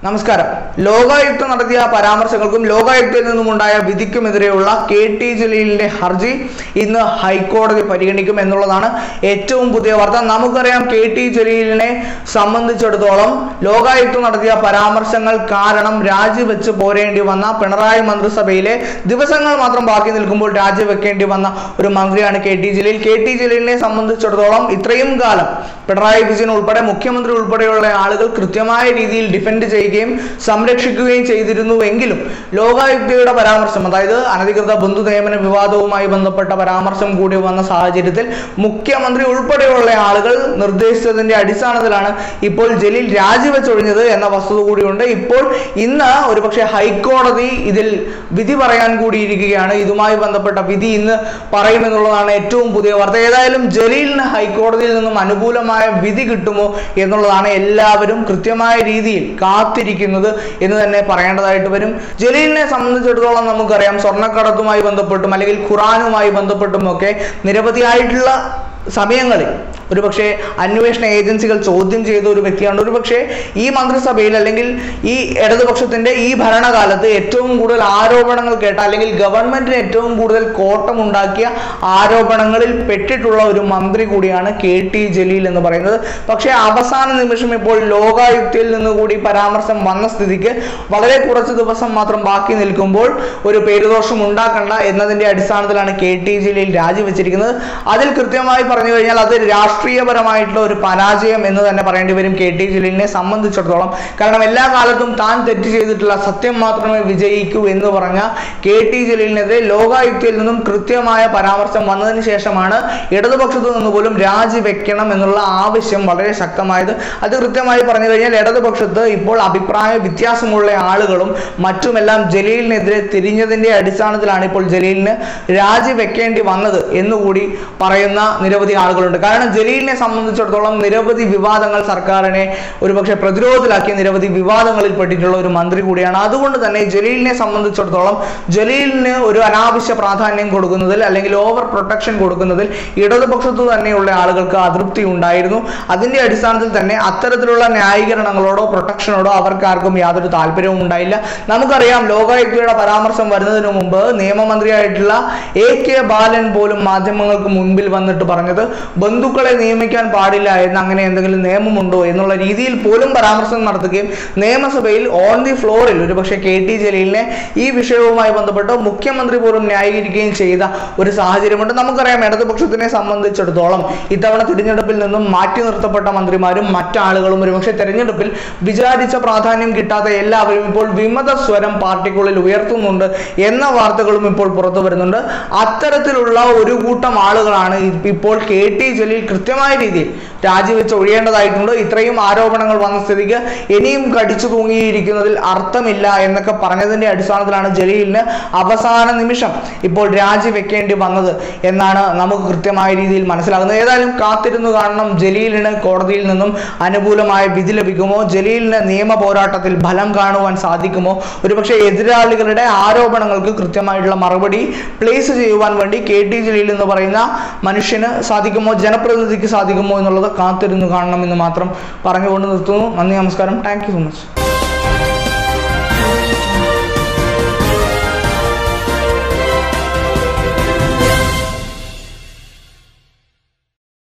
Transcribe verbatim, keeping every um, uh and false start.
Namaskaram. Lokayukta Nadathiya Paramarshakkalkkum Lokayuktayil ninnum undaya Vidhikkumedireyulla K T Jalee-inde Harji innu High Court പരിഗണിക്കും എന്നുള്ളതാണ് ഏറ്റവും പുതിയ വാർത്ത. നമുക്കറിയാം K T ജലീലിനെ സംബന്ധിച്ചിടത്തോളം ലോകായുക്ത നടത്തിയ പരാമർശങ്ങൾ കാരണം രാജിവെച്ച് പോരേണ്ടി വന്ന പിണറായി മന്ത്രിസഭയിലെ ദിവസങ്ങൾ മാത്രം ബാക്കി നിൽക്കുമ്പോൾ രാജിവെക്കേണ്ടി വന്ന ഒരു മന്ത്രിയാണ് K T Jaleel. K T ജലീലിനെ സംബന്ധിച്ചിടത്തോളം ഇത്രയും കാലം പിണറായി വിജയൻ ഉൾപ്പെടെ മുഖ്യമന്ത്രി ഉൾപ്പെടെയുള്ള ആളുകൾ കൃത്യമായ രീതിയിൽ ഡിഫൻഡ് ചെയ്യുകയും സംരക്ഷിക്കുകയും ചെയ്തിരുന്നുവെങ്കിലും ലോകായുക്തയുടെ പരാമർശം അതായത് അനധികൃത ബന്ധു നിയമന വിവാദവുമായി ബന്ധപ്പെട്ട പരാമർശം കൂടി വന്ന സാഹചര്യത്തിൽ മുഖ്യമന്ത്രി ഉൾപ്പെടെയുള്ള ആളുകൾ നിർദ്ദേശിച്ചതിന്റെ അടിസ്ഥാനത്തിലാണ് ഇപ്പോൾ ജലീൽ രാജിവെച്ചൊഴിഞ്ഞത് എന്ന വസ്തുത കൂടിയുണ്ട്. ഇപ്പോൾ ഇന്ന് ഒരുപക്ഷെ ഹൈക്കോടതി ഇതിൽ വിധി പറയാൻ കൂടിയിരിക്കുകയാണ്. ഇതുമായി ബന്ധപ്പെട്ട വിധി ഇന്ന് പറയുമെന്നുള്ളതാണ് ഏറ്റവും പുതിയ വാർത്ത. ഏതായാലും ജലീലിന് ഹൈക്കോടതിയിൽ നിന്നും അനുകൂലമായ വിധി കിട്ടുമോ എന്നുള്ളതാണ് എല്ലാവരും കൃത്യമായ രീതിയിൽ കാത്തിരിക്കുന്നത് എന്ന് തന്നെ പറയേണ്ടതായിട്ട് വരും. ജലീലിനെ സംബന്ധിച്ചിടത്തോളം നമുക്കറിയാം സ്വർണ്ണക്കടത്തുമായി ബന്ധപ്പെട്ടും അല്ലെങ്കിൽ ഖുറാനുമായി ബന്ധപ്പെട്ടും ഒക്കെ നിരവധിയായിട്ടുള്ള സമയങ്ങളിൽ ഒരുപക്ഷെ അന്വേഷണ ഏജൻസികൾ ചോദ്യം ചെയ്ത ഒരു വ്യക്തിയാണ്. ഒരുപക്ഷെ ഈ മന്ത്രിസഭയിൽ അല്ലെങ്കിൽ ഈ ഇടതുപക്ഷത്തിൻ്റെ ഈ ഭരണകാലത്ത് ഏറ്റവും കൂടുതൽ ആരോപണങ്ങൾ കേട്ട അല്ലെങ്കിൽ ഗവൺമെന്റിന് ഏറ്റവും കൂടുതൽ കോട്ടമുണ്ടാക്കിയ ആരോപണങ്ങളിൽ പെട്ടിട്ടുള്ള ഒരു മന്ത്രി കൂടിയാണ് K T ജലീൽ എന്ന് പറയുന്നത്. പക്ഷേ അവസാന നിമിഷം ഇപ്പോൾ ലോകായുക്തയിൽ നിന്നുകൂടി പരാമർശം വന്ന സ്ഥിതിക്ക് വളരെ കുറച്ച് ദിവസം മാത്രം ബാക്കി നിൽക്കുമ്പോൾ ഒരു പേരുദോഷം ഉണ്ടാക്കണ്ട എന്നതിൻ്റെ അടിസ്ഥാനത്തിലാണ് K T ജലീൽ രാജിവെച്ചിരിക്കുന്നത്. അതിൽ കൃത്യമായി പറഞ്ഞു കഴിഞ്ഞാൽ അത് രാഷ്ട്രീയപരമായിട്ടുള്ള ഒരു പരാജയം എന്ന് തന്നെ പറയേണ്ടി വരും K T ജലീലിനെ സംബന്ധിച്ചിടത്തോളം. കാരണം എല്ലാ കാലത്തും താൻ തെറ്റ് ചെയ്തിട്ടുള്ള സത്യം മാത്രമേ വിജയിക്കൂ എന്ന് പറഞ്ഞ K T ജലീലിനെതിരെ ലോകായുക്തയിൽ നിന്നും കൃത്യമായ പരാമർശം വന്നതിന് ശേഷമാണ് ഇടതുപക്ഷത്തു നിന്ന് പോലും രാജിവെക്കണം എന്നുള്ള ആവശ്യം വളരെ ശക്തമായത്. അത് കൃത്യമായി പറഞ്ഞു കഴിഞ്ഞാൽ ഇടതുപക്ഷത്ത് ഇപ്പോൾ അഭിപ്രായ വ്യത്യാസമുള്ള ആളുകളും മറ്റുമെല്ലാം ജലീലിനെതിരെ തിരിഞ്ഞതിന്റെ അടിസ്ഥാനത്തിലാണ് ഇപ്പോൾ ജലീലിന് രാജിവെക്കേണ്ടി വന്നത് എന്നുകൂടി പറയുന്ന നിരവധി ആളുകളുണ്ട്. കാരണം ജലീലിനെ സംബന്ധിച്ചിടത്തോളം നിരവധി വിവാദങ്ങൾ സർക്കാരിനെ ഒരുപക്ഷെ പ്രതിരോധത്തിലാക്കിയ നിരവധി വിവാദങ്ങളിൽ പെട്ടിട്ടുള്ള ഒരു മന്ത്രി കൂടിയാണ്. അതുകൊണ്ട് തന്നെ ജലീലിനെ സംബന്ധിച്ചിടത്തോളം ജലീലിന് ഒരു അനാവശ്യ പ്രാധാന്യം കൊടുക്കുന്നതിൽ അല്ലെങ്കിൽ ഓവർ പ്രൊട്ടക്ഷൻ കൊടുക്കുന്നതിൽ ഇടതുപക്ഷത്തു തന്നെയുള്ള ആളുകൾക്ക് അതൃപ്തി ഉണ്ടായിരുന്നു. അതിന്റെ അടിസ്ഥാനത്തിൽ തന്നെ അത്തരത്തിലുള്ള ന്യായീകരണങ്ങളോടോ പ്രൊട്ടക്ഷനോടോ അവർക്കാർക്കും യാതൊരു താല്പര്യവും ഉണ്ടായില്ല. നമുക്കറിയാം ലോകായുക്തയുടെ പരാമർശം വരുന്നതിന് മുമ്പ് നിയമമന്ത്രിയായിട്ടുള്ള എ കെ ബാലൻ പോലും മാധ്യമങ്ങൾക്ക് മുൻപിൽ വന്നിട്ട് പറഞ്ഞത് ബന്ധുക്കളെ നിയമിക്കാൻ പാടില്ല എന്ന്, അങ്ങനെ എന്തെങ്കിലും നിയമമുണ്ടോ എന്നുള്ള രീതിയിൽ പോലും പരാമർശം നടത്തുകയും നിയമസഭയിൽ ഓൺ ദി ഫ്ലോറിൽ ഒരുപക്ഷെ K T ജലീലിനെ ഈ വിഷയവുമായി ബന്ധപ്പെട്ട് മുഖ്യമന്ത്രി പോലും ന്യായീകരിക്കുകയും ചെയ്ത ഒരു സാഹചര്യമുണ്ട്. നമുക്കറിയാം ഇടതുപക്ഷത്തിനെ സംബന്ധിച്ചിടത്തോളം ഇത്തവണ തിരഞ്ഞെടുപ്പിൽ നിന്നും മാറ്റി നിർത്തപ്പെട്ട മന്ത്രിമാരും മറ്റാളുകളും ഒരുപക്ഷെ തെരഞ്ഞെടുപ്പിൽ വിചാരിച്ച പ്രാധാന്യം കിട്ടാത്ത എല്ലാവരും ഇപ്പോൾ വിമത സ്വരം പാർട്ടിക്കുള്ളിൽ ഉയർത്തുന്നുണ്ട് എന്ന വാർത്തകളും ഇപ്പോൾ പുറത്തു വരുന്നുണ്ട്. അത്തരത്തിലുള്ള ഒരു കൂട്ടം ആളുകളാണ് ഇപ്പോൾ K T ജലീൽ കൃത്യമായ രീതിയിൽ രാജിവെച്ച് ഒഴിയേണ്ടതായിട്ടുണ്ട്. ഇത്രയും ആരോപണങ്ങൾ വന്ന സ്ഥിതിക്ക് ഇനിയും കടിച്ചു തൂങ്ങിയിരിക്കുന്നതിൽ അർത്ഥമില്ല എന്നൊക്കെ പറഞ്ഞതിന്റെ അടിസ്ഥാനത്തിലാണ് ജലീലിന് അവസാന നിമിഷം ഇപ്പോൾ രാജിവെക്കേണ്ടി വന്നത് എന്നാണ് നമുക്ക് കൃത്യമായ രീതിയിൽ മനസ്സിലാകുന്നത്. ഏതായാലും കാത്തിരുന്നു കാണണം ജലീലിന് കോടതിയിൽ നിന്നും അനുകൂലമായ വിധി ലഭിക്കുമോ, ജലീലിന് നിയമ പോരാട്ടത്തിൽ ഫലം കാണുവാൻ സാധിക്കുമോ, ഒരുപക്ഷെ എതിരാളികളുടെ ആരോപണങ്ങൾക്ക് കൃത്യമായിട്ടുള്ള മറുപടി പ്ലേസ് ചെയ്യുവാൻ വേണ്ടി K T ജലീൽ എന്ന് പറയുന്ന മനുഷ്യന് സാധിക്കുമോ, ജനപ്രതിനിധിക്ക് സാധിക്കുമോ എന്നുള്ളത് കാത്തിരുന്നു കാണണം എന്ന് മാത്രം പറഞ്ഞുകൊണ്ട് നിർത്തുന്നു. നന്ദി, നമസ്കാരം. Thank you so much.